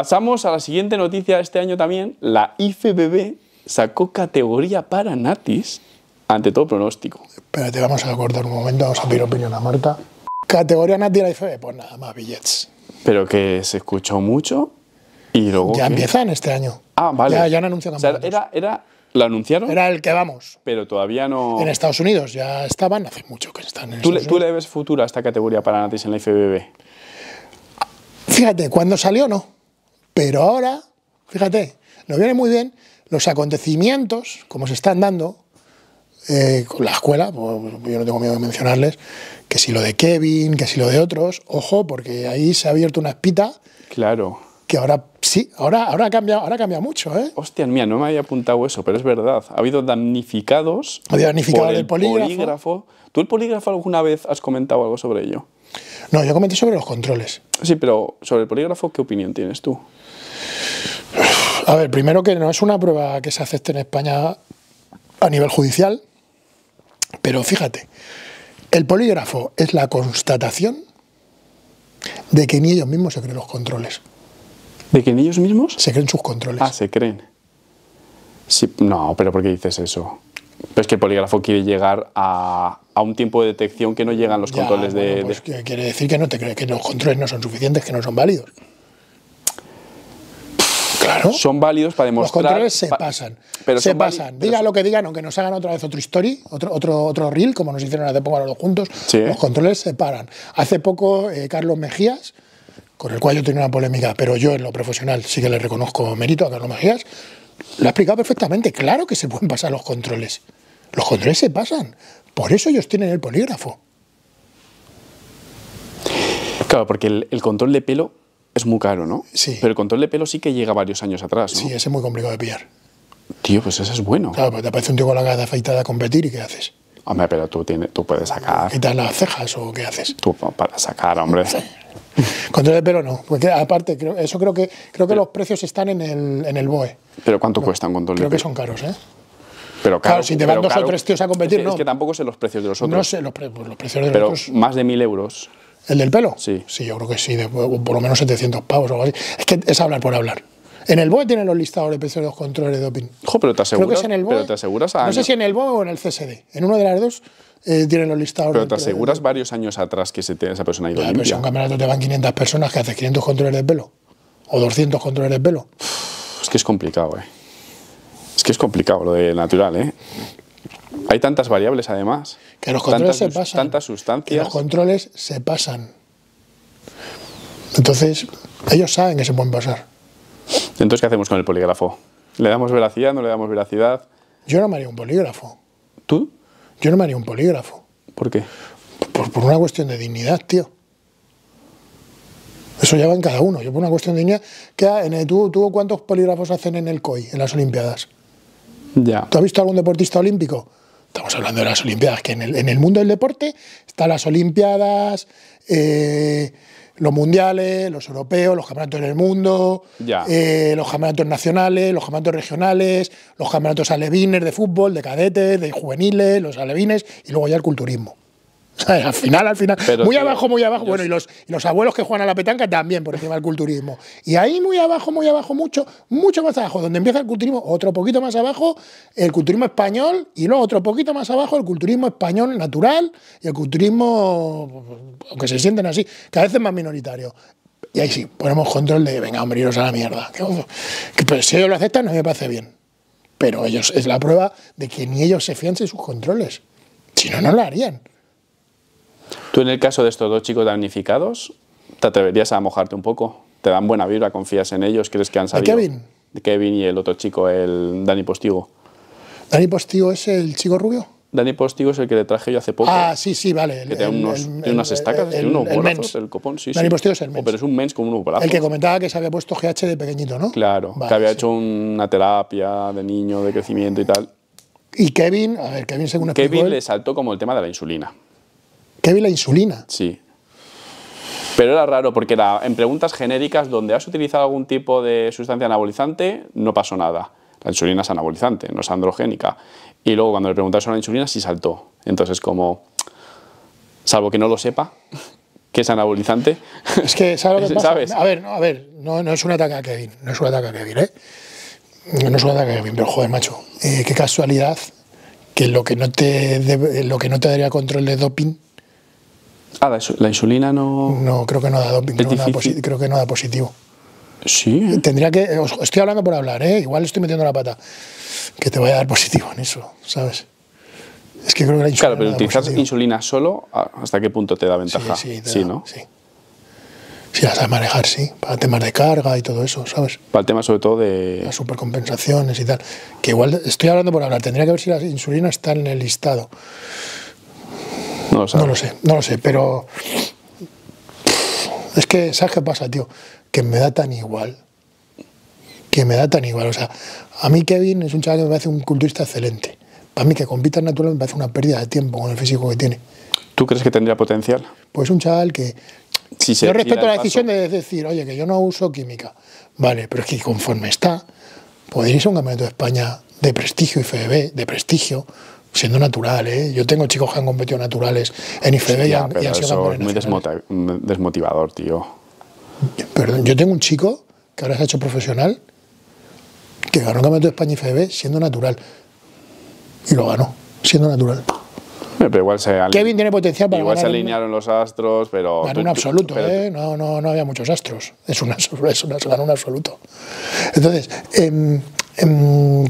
Pasamos a la siguiente noticia este año también. La IFBB sacó categoría para natis ante todo pronóstico. Espérate, vamos a acordar un momento, vamos a pedir opinión a Marta. Categoría natis de la IFBB, pues nada más billetes. Pero que se escuchó mucho y luego... Ya empiezan este año. Ah, vale. Ya han anunciado. O sea, ¿lo anunciaron? Era el que vamos. Pero todavía no... En Estados Unidos ya estaban, hace mucho que están en Estados Unidos. ¿Tú le ves futuro a esta categoría para natis en la IFBB? Fíjate, cuando salió no. Pero ahora, fíjate, nos vienen muy bien los acontecimientos, como se están dando, con la escuela, pues, yo no tengo miedo de mencionarles, que si lo de Kevin, que si lo de otros, ojo, porque ahí se ha abierto una espita. Claro. Que ahora sí, ahora cambia mucho, ¿eh? Hostia, mía, no me había apuntado eso, pero es verdad. Ha habido damnificados. Ha habido damnificados del polígrafo. ¿Tú el polígrafo alguna vez has comentado algo sobre ello? No, yo comenté sobre los controles. Sí, pero sobre el polígrafo, ¿qué opinión tienes tú? A ver, primero que no es una prueba que se acepte en España a nivel judicial, pero fíjate, el polígrafo es la constatación de que ni ellos mismos se creen los controles. ¿De que ni ellos mismos? Se creen sus controles. Ah, se creen. Sí, no, pero ¿por qué dices eso? Pues que el polígrafo quiere llegar a un tiempo de detección que no llegan los controles de... Pues de... Quiere decir que no te crees, que los controles no son suficientes, que no son válidos. Claro. Son válidos para demostrar... Los controles se pasan. Pero se pasan. Diga lo que digan, aunque nos hagan otra vez otro story, otro reel, como nos hicieron hace poco a los juntos, ¿sí? Los controles se paran. Hace poco Carlos Mejías, con el cual yo tenía una polémica, pero yo en lo profesional sí que le reconozco mérito a Carlos Mejías, lo ha explicado perfectamente. Claro que se pueden pasar los controles. Los controles se pasan. Por eso ellos tienen el polígrafo. Claro, porque el control de pelo es muy caro, ¿no? Sí. Pero el control de pelo sí que llega varios años atrás, ¿no? Sí, ese es muy complicado de pillar. Tío, pues ese es bueno. Claro, pero te aparece un tío con la cara afeitada a competir y ¿qué haces? Hombre, pero tú puedes sacar... ¿Quitas las cejas o qué haces? Tú para sacar, hombre. Control de pelo no, porque aparte creo que los precios están en el BOE. ¿Pero cuánto cuesta un control de pelo? Creo que son caros, ¿eh? Pero claro, si te van dos o tres tíos a competir, no. Es que tampoco sé los precios de los otros. No sé los precios de los otros. Pero más de 1.000 euros. ¿El del pelo? Sí. Sí, yo creo que sí, por lo menos 700 pavos o algo así. Es que es hablar por hablar. En el BOE tienen los listados de precios de los controles de doping. Ojo, pero te aseguras. Creo que es en el BOE, pero te aseguras a... No sé si en el BOE o en el CSD. En uno de las dos tienen los listados. Pero te aseguras de varios años atrás que esa persona ha ido limpia. Pero si un campeonato te van 500 personas, que haces 500 controles de pelo. O 200 controles de pelo. Es que es complicado, ¿eh? Es que es complicado lo de natural, ¿eh? Hay tantas variables, además. Que los controles se pasan. Tantas sustancias. Que los controles se pasan. Entonces, ellos saben que se pueden pasar. Entonces, ¿qué hacemos con el polígrafo? ¿Le damos veracidad, no le damos veracidad? Yo no me haría un polígrafo. ¿Tú? Yo no me haría un polígrafo. ¿Por qué? Pues por una cuestión de dignidad, tío. Eso ya va en cada uno. Yo por una cuestión de dignidad... ¿Tú cuántos polígrafos hacen en el COI, en las Olimpiadas? Ya. ¿Tú has visto algún deportista olímpico? Estamos hablando de las Olimpiadas, que en el mundo del deporte están las Olimpiadas, los mundiales, los europeos, los campeonatos del mundo, ya. Los campeonatos nacionales, los campeonatos regionales, los campeonatos alevines de fútbol, de cadetes, de juveniles, los alevines y luego ya el culturismo. Al final, pero muy abajo, muy abajo. Bueno, y los abuelos que juegan a la petanca también por encima del culturismo. Y ahí muy abajo, mucho más abajo. Donde empieza el culturismo, otro poquito más abajo, el culturismo español, y luego otro poquito más abajo, el culturismo español natural y el culturismo, aunque se sienten así, cada vez es más minoritario. Y ahí sí, ponemos control de, venga, hombre, iros a la mierda. Pero si ellos lo aceptan, no me parece bien. Pero ellos es la prueba de que ni ellos se fían de sus controles. Si no, no lo harían. Tú, en el caso de estos dos chicos damnificados, ¿te atreverías a mojarte un poco? ¿Te dan buena vibra? ¿Confías en ellos? ¿Crees que han sabido? ¿De Kevin? De Kevin y el otro chico, el Dani Postigo. ¿Dani Postigo es el chico rubio? Dani Postigo es el que le traje yo hace poco. Ah, sí, sí, vale. Que tiene unas estacas, tiene unos brazos, el copón. Sí, Dani Postigo es el mens. Pero es un mens con unos brazos. El que comentaba que se había puesto GH de pequeñito, ¿no? Claro, vale, que había hecho una terapia de niño, de crecimiento y tal. Y Kevin, a ver, Kevin según explicó... Kevin le saltó como el tema de la insulina. ¿Kevin la insulina? Sí. Pero era raro porque era en preguntas genéricas donde has utilizado algún tipo de sustancia anabolizante, no pasó nada. La insulina es anabolizante, no es androgénica. Y luego cuando le preguntas sobre la insulina, sí saltó. Entonces, como, salvo que no lo sepa, que es anabolizante. Es que, ¿sabes lo que pasa? ¿Sabes? A ver, no es un ataque a Kevin, no es un ataque a Kevin, ¿eh? No es un ataque a Kevin, pero joder, macho, qué casualidad que lo que no te daría control de doping. Ah, la insulina no... No, creo que no da doping, creo que no da positivo. Sí. Tendría que... Estoy hablando por hablar, ¿eh? Igual estoy metiendo la pata. Que te vaya a dar positivo en eso, ¿sabes? Es que creo que la insulina... Claro, pero utilizas insulina solo, ¿hasta qué punto te da ventaja? Sí, ¿no? Sí. Si la sabes manejar, sí. Para temas de carga y todo eso, ¿sabes? Para el tema sobre todo de... Las supercompensaciones y tal. Que igual estoy hablando por hablar. Tendría que ver si la insulina está en el listado. No lo sé. No lo sé, pero... Es que, ¿sabes qué pasa, tío? Que me da tan igual. Que me da tan igual. O sea, a mí Kevin es un chaval que me parece un culturista excelente. Para mí que compita en natural me parece una pérdida de tiempo con el físico que tiene. ¿Tú crees que tendría potencial? Pues un chaval que... Si yo respeto la decisión de decir, oye, que yo no uso química. Vale, pero es que conforme está, podéis irse a un campeonato de España de prestigio IFBB, de prestigio, siendo natural, ¿eh? Yo tengo chicos que han competido naturales en IFBB y han sido campeones nacionales. Es muy desmotivador, tío. Perdón, yo tengo un chico que ahora se ha hecho profesional que ganó el campeonato de España IFBB siendo natural. Y lo ganó, siendo natural. Pero igual se Kevin tiene potencial para igual ganar. Igual se alinearon los astros, pero... Ganó un absoluto, ¿eh? No había muchos astros. Ganó un absoluto. Entonces, Kevin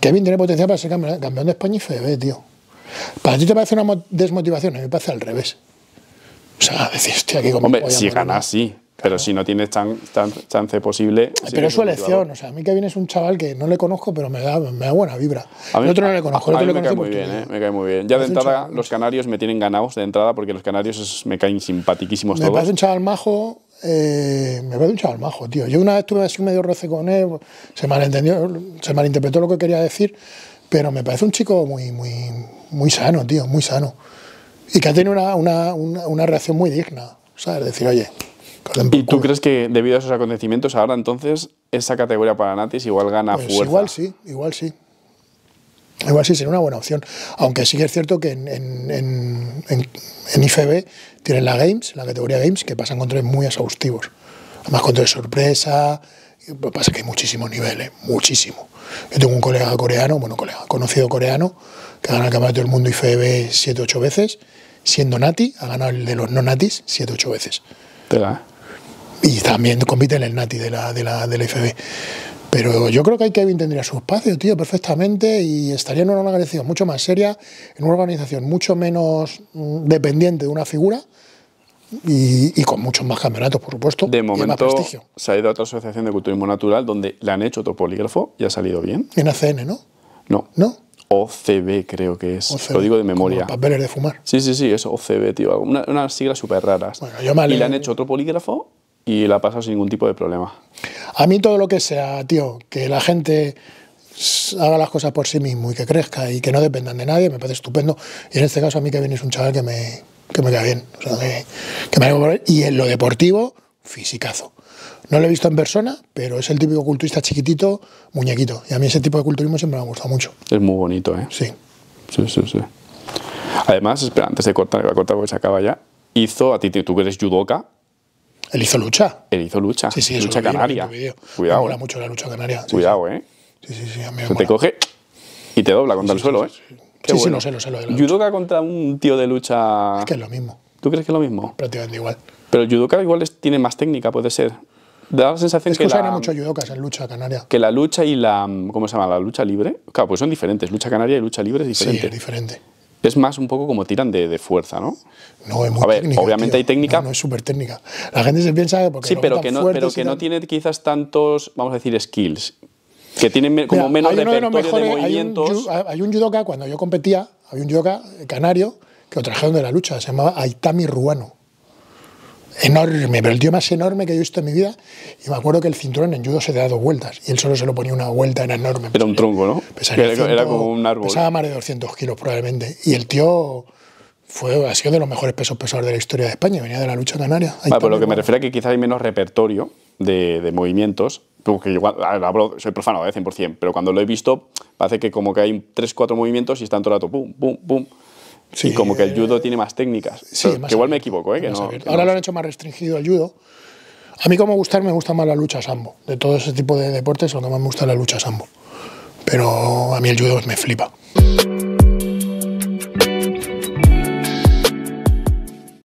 tiene potencial para ser campeón de España IFBB, tío. ¿Para ti te parece una desmotivación? A mí me parece al revés. O sea, decir, hostia, aquí como... Hombre, si ganas, sí. Pero si no tienes chance posible... Pero es su elección. O sea, a mí Kevin es un chaval que no le conozco, pero me da buena vibra. El otro no le conozco. A mí me cae muy bien, ¿eh? Me cae muy bien. Ya de entrada, los canarios me tienen ganados de entrada, porque los canarios me caen simpatiquísimos todos. Me parece un chaval majo... tío. Yo una vez tuve así un medio roce con él, se malinterpretó lo que quería decir, pero me parece un chico muy sano, tío, muy sano. Y que ha tenido una reacción muy digna, ¿sabes? Decir, oye... ¿Y tú crees que debido a esos acontecimientos ahora entonces esa categoría para natis igual gana pues fuerza? Igual sí, sería una buena opción. Aunque sí que es cierto que en IFB tienen la categoría Games, que pasan controles muy exhaustivos. Además, controles sorpresa, lo que pasa es que hay muchísimos niveles, muchísimo. Yo tengo un conocido coreano, que ha ganado el campeonato del mundo IFB 7 u 8 veces, siendo nati, ha ganado el de los no natis 7 u 8 veces. Y también compite en el nati de la IFB. Pero yo creo que Kevin tendría su espacio, tío, perfectamente, y estaría en una organización mucho más seria, en una organización mucho menos dependiente de una figura y con muchos más campeonatos, por supuesto. De momento se ha ido a otra asociación de culturismo natural donde le han hecho otro polígrafo y ha salido bien. En ACN, ¿no? No. OCB creo que es, OCB, lo digo de memoria. Papeles de fumar. Sí, eso, OCB, tío. Unas siglas súper raras. Bueno, y le han hecho otro polígrafo y la ha pasado sin ningún tipo de problema. A mí todo lo que sea, tío, que la gente haga las cosas por sí mismo y que crezca y que no dependan de nadie, me parece estupendo. Y en este caso a mí Kevin es un chaval que me cae bien. O sea, que me hago, y en lo deportivo, fisicazo. No lo he visto en persona, pero es el típico culturista chiquitito, muñequito. Y a mí ese tipo de culturismo siempre me ha gustado mucho. Es muy bonito, ¿eh? Sí. Además, espera, antes de cortar, voy a cortar porque se acaba ya. Tú que eres judoka. Él hizo lucha. Sí, lucha canaria. Cuidado. Me mola mucho la lucha canaria. Cuidado, ¿eh? Sí, a mí me mola. Te coge y te dobla contra el suelo, ¿eh? Sí, lo sé. Judoka contra un tío de lucha... Es que es lo mismo. ¿Tú crees que es lo mismo? Prácticamente igual. Pero el judoka igual tiene más técnica, puede ser. Da la sensación es que usan mucho judocas en lucha canaria. Que la lucha y la... ¿Cómo se llama? La lucha libre. Claro, pues son diferentes. Lucha canaria y lucha libre es diferente. Sí, es diferente. Es más un poco como tiran de fuerza, ¿no? No, es muy técnica, obviamente, tío. Hay técnica. No es súper técnica. La gente se piensa que porque... Sí, pero que no tiene quizás tantos, vamos a decir, skills. Que tienen como... Mira, menos repertorio de movimientos. Hay un judoka, cuando yo competía, había un judoka canario que lo trajeron de la lucha. Se llamaba Aitami Ruano. Enorme, pero el tío más enorme que yo he visto en mi vida. Y me acuerdo que el cinturón en judo se te da 2 vueltas y él solo se lo ponía una vuelta, era enorme. Era un tronco, ¿no? Era como un árbol. Pesaba más de 200 kilos probablemente. Y el tío ha sido de los mejores pesos pesadores de la historia de España. Venía de la lucha canaria. Vale, pero lo que me refiero es que quizás hay menos repertorio de movimientos. Porque yo soy profano, 100%, pero cuando lo he visto parece que como que hay 3 o 4 movimientos y están todo el rato pum, pum, pum. Sí, y como que el judo tiene más técnicas. Sí, más que igual me equivoco, ¿eh? Que no, que ahora no. Lo han hecho más restringido el judo. A mí como gustar me gusta más la lucha sambo. De todo ese tipo de deportes lo que más me gusta es la lucha sambo. Pero a mí el judo me flipa.